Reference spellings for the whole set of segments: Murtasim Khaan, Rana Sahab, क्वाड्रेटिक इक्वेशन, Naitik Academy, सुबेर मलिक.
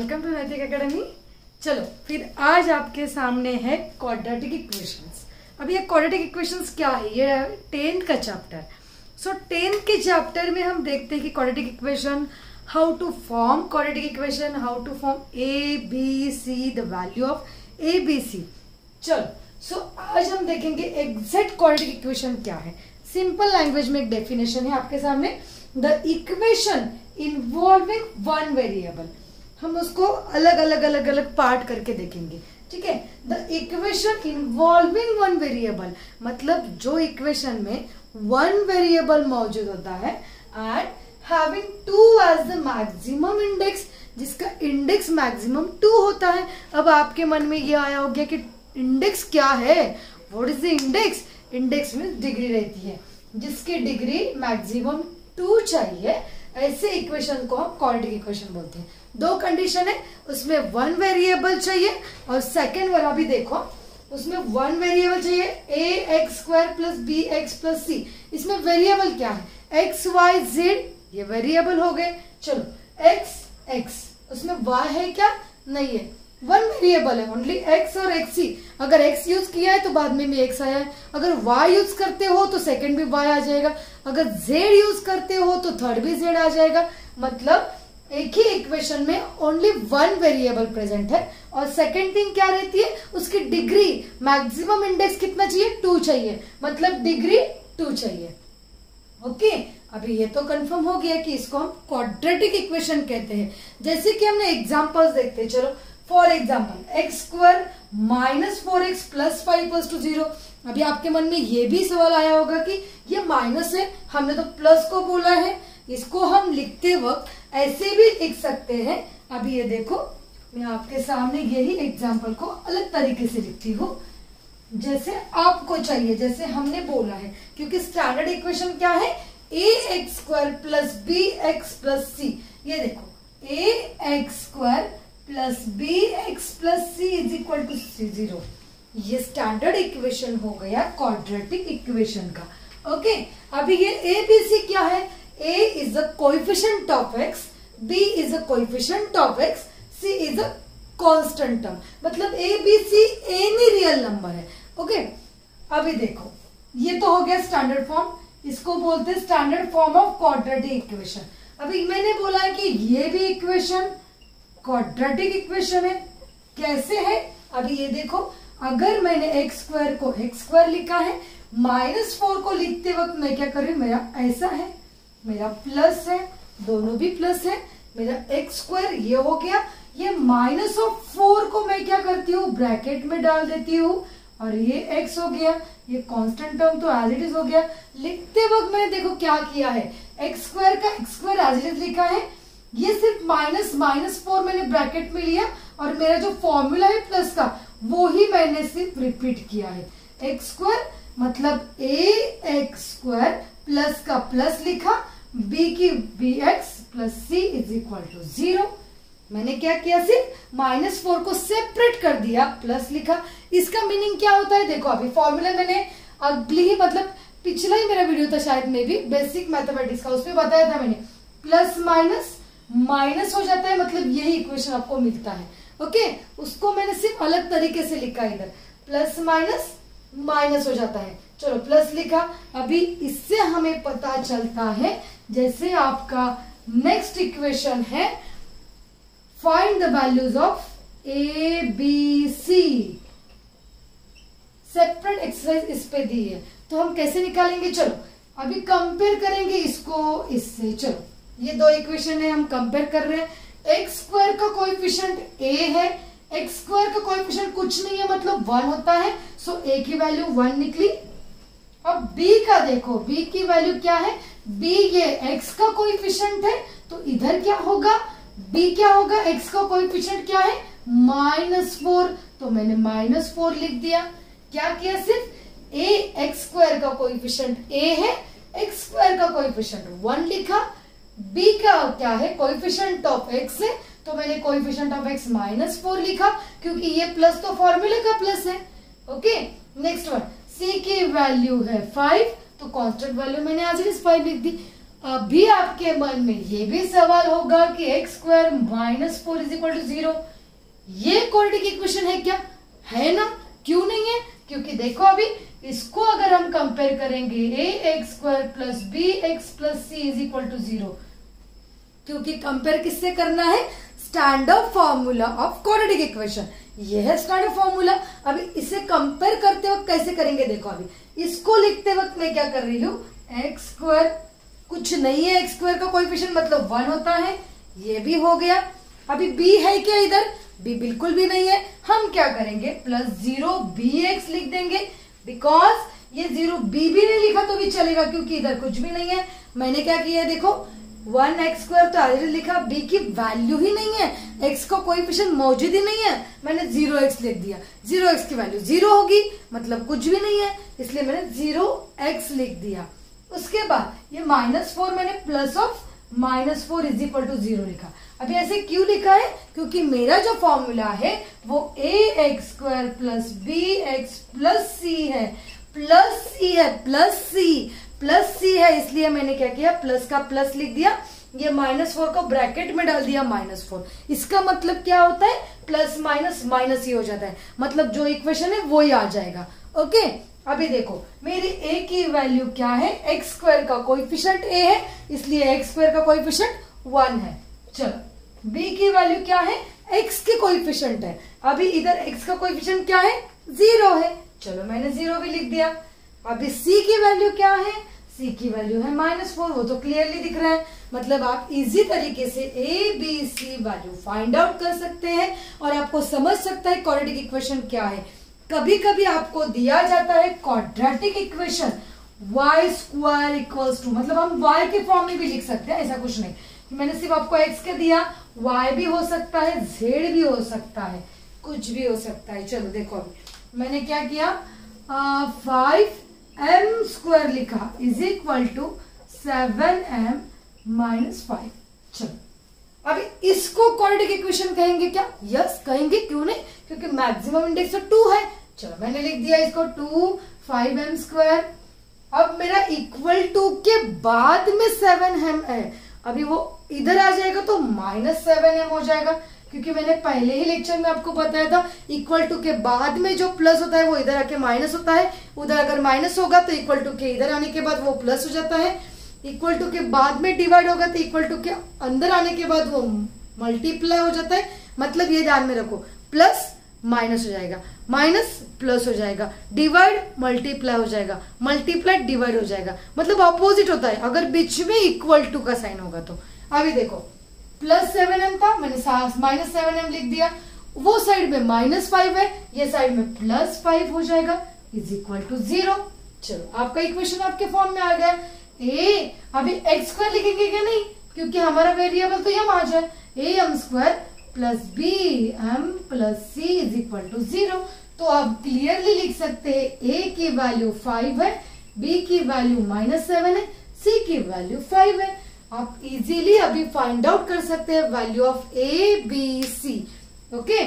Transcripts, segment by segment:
Welcome to नैतिक academy. चलो फिर आज आपके सामने है क्वाड्रेटिक इक्वेशंस। अब ये क्वाड्रेटिक इक्वेशंस क्या है, ये 10 का चैप्टर। सो 10 के चैप्टर में हम देखते हैं कि क्वाड्रेटिक इक्वेशन, how to form क्वाड्रेटिक इक्वेशन, how to form A B C, the value of A B C. चलो आज हम देखेंगे एग्जैक्ट क्वाड्रेटिक इक्वेशन क्या है। सिंपल लैंग्वेज में एक डेफिनेशन है आपके सामने, the equation involving one variable. हम उसको अलग अलग अलग अलग पार्ट करके देखेंगे, ठीक है। The equation involving one variable मतलब जो इक्वेशन में वन वेरिएबल मौजूद होता है, and having two as the maximum index, जिसका इंडेक्स मैक्सिमम 2 होता है। अब आपके मन में ये आया हो गया कि इंडेक्स क्या है, what is the index. Index में डिग्री रहती है, जिसकी डिग्री मैक्सिमम 2 चाहिए, ऐसे इक्वेशन को हम क्वाड्रेटिक इक्वेशन बोलते हैं। 2 कंडीशन है, उसमें 1 वेरिएबल चाहिए और सेकेंड वाला भी देखो, उसमें 1 वेरिएबल चाहिए। ax² + bx + c, इसमें वेरिएबल क्या है, x y z, ये वेरिएबल हो गए। चलो x, उसमें y है क्या, नहीं है, 1 वेरिएबल है, ओनली x और xc। अगर x यूज किया है तो बाद में भी x आया है, अगर y यूज करते हो तो सेकंड भी y आ जाएगा, अगर z यूज करते हो तो थर्ड भी z आ जाएगा। मतलब एक ही इक्वेशन में ओनली 1 वेरिएबल प्रेजेंट है। और सेकंड थिंग क्या रहती है, उसकी डिग्री मैक्सिमम इंडेक्स कितना चाहिए, 2 चाहिए, मतलब डिग्री 2 चाहिए। ओके, अभी ये तो कंफर्म हो गया कि इसको हम क्वाड्रेटिक इक्वेशन कहते हैं। जैसे कि हमने एग्जाम्पल्स देखते हैं, चलो फॉर एग्जाम्पल x² - 4x + 5 = 0। अभी आपके मन में ये भी सवाल आया होगा कि ये माइनस है, हमने तो प्लस को बोला है, इसको हम लिखते वक्त ऐसे भी लिख सकते हैं। अभी ये देखो, मैं आपके सामने यही एग्जाम्पल को अलग तरीके से लिखती हूँ जैसे आपको चाहिए, जैसे हमने बोला है, क्योंकि स्टैंडर्ड इक्वेशन क्या है, ax² + bx + c। ये देखो ax² + bx + c = 0। ये स्टैंडर्ड इक्वेशन हो गया क्वाड्रेटिक इक्वेशन का। ओके, अभी ये ए बी सी क्या है, a is a coefficient of x, b is a coefficient of x, c is a constant term. मतलब a b c any real number है। Okay, अभी देखो ये तो हो गया स्टैंडर्ड फॉर्म, इसको बोलते हैं standard form of क्वाड्रेटिक इक्वेशन। अभी मैंने बोला कि ये भी इक्वेशन क्वाड्रेटिक इक्वेशन है, कैसे है। अभी ये देखो, अगर मैंने x² को x² लिखा है, -4 को लिखते वक्त मैं क्या कर रही हूँ, मेरा ऐसा है, मेरा प्लस है, दोनों भी प्लस है, मेरा x² ये हो गया, ये -4 को मैं क्या करती हूँ, ब्रैकेट में डाल देती हूँ, और ये x हो गया, ये कांस्टेंट टर्म तो एज इट इज हो गया। लिखते वक्त मैंने देखो क्या किया है, x² का x² एज इट इज लिखा है, ये सिर्फ -4 मैंने ब्रैकेट में लिया, और मेरा जो फॉर्मूला है प्लस का वो ही मैंने सिर्फ रिपीट किया है। x² मतलब ax² प्लस का प्लस लिखा, b की bx + c = 0। मैंने क्या किया, सिर्फ -4 को सेपरेट कर दिया, प्लस लिखा। इसका मीनिंग क्या होता है देखो, अभी फॉर्मूला मैंने अगली ही मतलब पिछला ही मेरा वीडियो था शायद, में भी बेसिक मैथमेटिक्स का, उसमें बताया था मैंने, प्लस माइनस हो जाता है, मतलब यही इक्वेशन आपको मिलता है। ओके, उसको मैंने सिर्फ अलग तरीके से लिखा, इधर प्लस माइनस माइनस हो जाता है, चलो प्लस लिखा। अभी इससे हमें पता चलता है, जैसे आपका नेक्स्ट इक्वेशन है, find the values of A B C, separate exercise इस पे दी है, तो हम कैसे निकालेंगे। चलो अभी कंपेयर करेंगे इसको इससे। चलो ये 2 इक्वेशन है, हम कंपेयर कर रहे हैं, x² का कोएफिशिएंट a है, x² का कोएफिशिएंट कुछ नहीं है मतलब 1 होता है, सो a की वैल्यू 1 निकली। अब b का देखो, b की वैल्यू क्या है, b ये x का कोएफिशिएंट है, तो इधर क्या होगा, b क्या होगा, x का कोएफिशिएंट क्या है, -4, तो मैंने -4 लिख दिया। क्या किया, सिर्फ a x² का कोएफिशिएंट a है, x² का कोएफिशिएंट 1 लिखा, b का क्या है, कोएफिशिएंट ऑफ x है, तो मैंने कोएफिशिएंट ऑफ x -4 लिखा, क्योंकि ये प्लस तो फॉर्मूले का प्लस है। ओके, नेक्स्ट वन, c की वैल्यू है 5, तो कांस्टेंट वैल्यू मैंने आज ही 5 लिख दी। अभी आपके मन में ये भी सवाल होगा कि x square minus 4 is equal to 0 ये क्वाड्रेटिक इक्वेशन है क्या? है ना, क्यों नहीं है? क्योंकि देखो अभी इसको अगर हम कंपेयर करेंगे ए x square plus B x plus C is equal to 0, क्योंकि कंपेयर किससे करना है? Standard formula of क्वाड्रेटिक इक्वेशन, ये है स्टैंडर्ड फॉर्मूला। अभी इसे कंपेयर करते वक्त कैसे करेंगे? देखो अभी इसको लिखते वक्त मैं क्या कर रही हूँ, एक्स स्क्वायर कुछ नहीं है, एक्स स्क्वायर का कोएफिशिएंट मतलब 1 होता है, ये भी हो गया। अभी b है क्या इधर? b बिल्कुल भी नहीं है। हम क्या करेंगे, प्लस 0bx लिख देंगे, बिकॉज ये 0b भी नहीं लिखा तो भी चलेगा क्योंकि इधर कुछ भी नहीं है। मैंने क्या किया देखो, 1x स्क्वायर तो ऑलरेडी लिखा, b की वैल्यू ही नहीं है, x का कोएफिशिएंट मौजूद ही नहीं है, मैंने 0x लिख दिया। 0x की वैल्यू 0 होगी मतलब कुछ भी नहीं है, इसलिए मैंने 0x लिख दिया। उसके बाद ये -4 मैंने plus of -4 is equal to 0 लिखा। अभी ऐसे क्यों लिखा है? क्योंकि मेरा जो फॉर्मूला है वो ए x square plus B x plus सी है, प्लस सी है, प्लस सी है, इसलिए मैंने क्या किया, प्लस का प्लस लिख दिया, ये -4 को ब्रैकेट में डाल दिया -4। इसका मतलब क्या होता है, प्लस माइनस माइनस ही हो जाता है, मतलब जो इक्वेशन है वो ही आ जाएगा। ओके, अभी देखो मेरी a की वैल्यू क्या है, x स्क्वायर का कोएफिशिएंट a है, इसलिए x स्क्वायर का कोएफिशिएंट 1 है। चलो b की वैल्यू क्या है, x के कोएफिशिएंट है, अभी इधर x का कोएफिशिएंट क्या है, 0 है, चलो मैंने 0 भी लिख दिया। अभी c की वैल्यू क्या है, c की वैल्यू है -4, वो तो क्लियरली दिख रहा है, मतलब आप इजी तरीके से a b c value find out कर सकते हैं और आपको समझ सकता है क्वाड्रेटिक इक्वेशन क्या है। कभी कभी आपको दिया जाता है क्वाड्रेटिक इक्वेशन y square equals to, मतलब हम y के फॉर्म में भी लिख सकते हैं, ऐसा कुछ नहीं कि मैंने सिर्फ आपको x के दिया, y भी हो सकता है, z भी हो सकता है, कुछ भी हो सकता है। चलो देखो अभी मैंने क्या किया, 5m स्क्वायर लिखा is equal to 7m minus 5। चलो अभी इसको क्वाड्रेटिक इक्वेशन कहेंगे क्या? यस कहेंगे, क्यों नहीं, क्योंकि मैक्सिमम इंडेक्स तो 2 है। चलो मैंने लिख दिया इसको 2 5m स्क्वायर, अब मेरा इक्वल टू के बाद में 7m है, अभी वो इधर आ जाएगा तो -7m हो जाएगा, क्योंकि मैंने पहले ही लेक्चर में आपको बताया था इक्वल टू के बाद में जो प्लस होता है वो इधर आके माइनस होता है, उधर अगर माइनस होगा तो इक्वल टू के इधर आने के बाद वो प्लस हो जाता है, इक्वल टू के बाद में डिवाइड होगा तो इक्वल टू के अंदर आने के बाद वो मल्टीप्लाई हो जाता है, मतलब ये ध्यान में रखो, प्लस माइनस हो जाएगा, माइनस प्लस हो जाएगा, डिवाइड मल्टीप्लाई हो जाएगा, मल्टीप्लाई डिवाइड हो जाएगा, मतलब ऑपोजिट होता है अगर बीच में इक्वल टू का साइन होगा तो। अभी देखो प्लस 7m था, मैंने -7m लिख दिया, वो साइड में -5 है, ये साइड में +5 हो जाएगा इज इक्वल टू 0। चलो आपका इक्वेशन आपके फॉर्म में आ गया। ए अभी एक्स स्क्वायर लिखेंगे क्या? नहीं, क्योंकि हमारा वेरिएबल तो यम आ जाए, A M square plus B M plus C is equal to 0, तो आप क्लियरली लिख सकते हैं ए की वैल्यू 5 है, बी की वैल्यू -7 है, सी की वैल्यू 5 है। आप इजीली अभी फाइंड आउट कर सकते हैं value of A B C. Okay,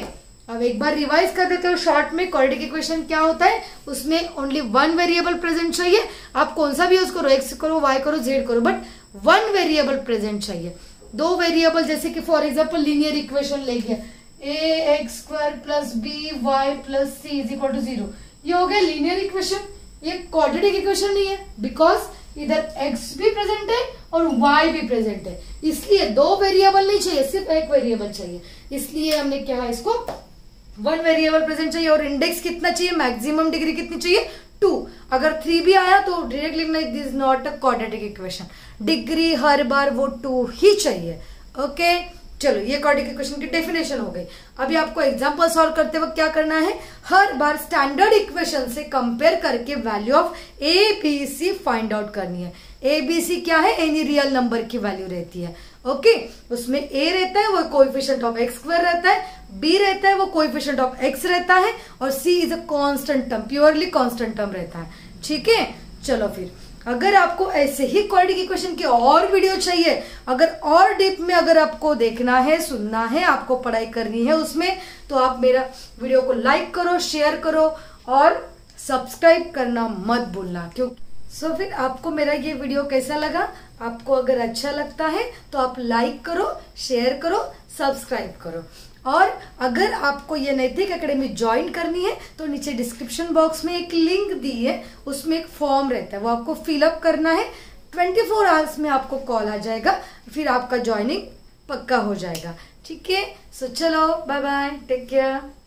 अब एक बार रिवाइज कर देते हो शॉर्ट में, क्वाड्रेटिक इक्वेशन क्या होता है, उसमें ओनली 1 वेरिएबल प्रेजेंट चाहिए, आप कौन सा भी यूज करो, एक्स करो, वाई करो, जेड करो, बट 1 वेरिएबल प्रेजेंट चाहिए। 2 वेरिएबल जैसे कि फॉर एग्जांपल लीनियर इक्वेशन ले गया, ए x square plus B Y plus C is equal to 0, ये हो गया लीनियर इक्वेशन, ये क्वाड्रेटिक इक्वेशन नहीं है, बिकॉज इधर एक्स भी प्रेजेंट है और वाई भी प्रेजेंट है, इसलिए 2 वेरिएबल नहीं चाहिए, सिर्फ 1 वेरिएबल चाहिए, इसलिए हमने क्या है इसको 1 वेरिएबल प्रेजेंट चाहिए। और इंडेक्स कितना चाहिए, मैक्सिमम डिग्री कितनी चाहिए, 2, अगर 3 भी आया तो डायरेक्ट लिखना this is not a क्वाड्रेटिक इक्वेशन, degree हर बार वो 2 ही चाहिए। ओके चलो ये क्वाड्रेटिक इक्वेशन की डेफिनेशन हो गई। अभी आपको एग्जांपल सॉल्व करते वक्त क्या करना है, हर बार स्टैंडर्ड इक्वेशन से कंपेयर करके value of A B C find out करनी है। ए बी सी क्या है, एनी रियल नंबर की वैल्यू रहती है। ओके उसमें a रहता है वो कोएफिशिएंट ऑफ एक्स स्क्वायर रहता है, b रहता है वो कोएफिशिएंट ऑफ x रहता है, और c is a constant term, purely constant term रहता है। ठीक है, चलो फिर अगर आपको ऐसे ही क्वाड्रेटिक इक्वेशन की और वीडियो चाहिए, अगर और डीप में अगर आपको देखना है, सुनना है, आपको पढ़ाई करनी है उसमें, तो आप मेरा वीडियो को लाइक करो, शेयर करो और सब्सक्राइब करना मत भूलना, क्योंकि सो फिर आपको मेरा ये वीडियो कैसा लगा, आपको अगर अच्छा लगता है तो आप लाइक करो, शेयर करो, सब्सक्राइब करो। और अगर आपको ये नैतिक एकेडमी ज्वाइन करनी है तो नीचे डिस्क्रिप्शन बॉक्स में एक लिंक दी है, उसमें एक फॉर्म रहता है, वो आपको फिलअप करना है। 24 आवर्स में आपको कॉल आ जाएगा, फिर आपका ज्वाइनिंग पक्का हो जाएगा। ठीक है, सो चलो बाय बाय, टेक केयर।